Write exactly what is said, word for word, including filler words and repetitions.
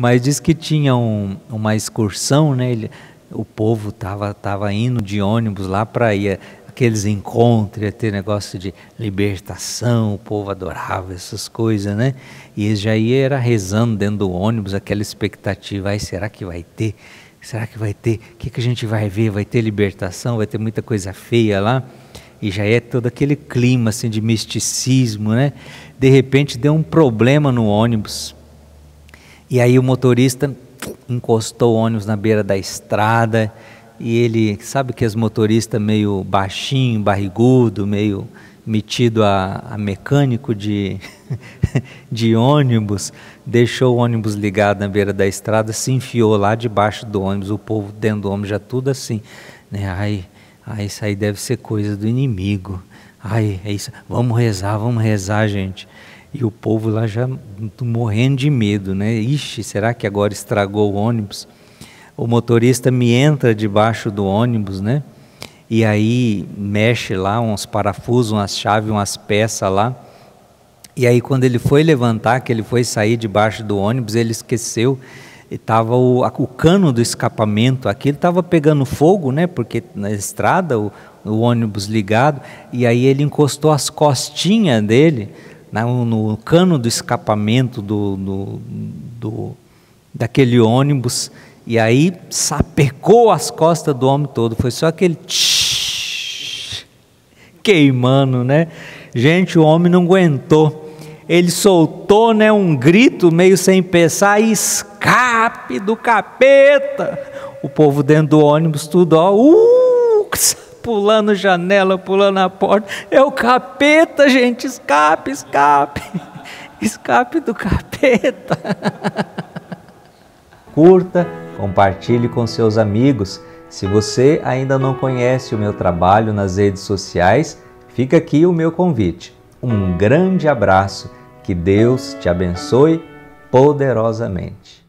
Mas diz que tinha um, uma excursão, né? Ele, o povo tava tava indo de ônibus lá para ir aqueles encontros, ia ter negócio de libertação, o povo adorava essas coisas, né? E eles já ia era rezando dentro do ônibus, aquela expectativa, aí será que vai ter? Será que vai ter? O que que a gente vai ver? Vai ter libertação? Vai ter muita coisa feia lá? E já é todo aquele clima assim de misticismo, né? De repente deu um problema no ônibus. E aí o motorista encostou o ônibus na beira da estrada, e ele, sabe que os motoristas meio baixinho, barrigudo, meio metido a, a mecânico de, de ônibus, deixou o ônibus ligado na beira da estrada, se enfiou lá debaixo do ônibus, o povo dentro do ônibus já tudo assim, né? Ai, ai, isso aí deve ser coisa do inimigo, ai, é isso, vamos rezar, vamos rezar, gente. E o povo lá já morrendo de medo, né? Ixi, será que agora estragou o ônibus? O motorista me entra debaixo do ônibus, né? E aí mexe lá uns parafusos, umas chaves, umas peças lá. E aí quando ele foi levantar, que ele foi sair debaixo do ônibus, ele esqueceu. E tava o, o cano do escapamento, aquilo estava pegando fogo, né? Porque na estrada o, o ônibus ligado. E aí ele encostou as costinhas dele No, no cano do escapamento do, do, do, daquele ônibus, e aí sapecou as costas do homem todo, foi só aquele tsh, queimando, né? Gente, o homem não aguentou, ele soltou, né, um grito meio sem pensar, escape do capeta! O povo dentro do ônibus tudo, ó, uh, pulando janela, pulando a porta, é o capeta, gente, escape, escape, escape do capeta. Curta, compartilhe com seus amigos. Se você ainda não conhece o meu trabalho nas redes sociais, fica aqui o meu convite. Um grande abraço, que Deus te abençoe poderosamente.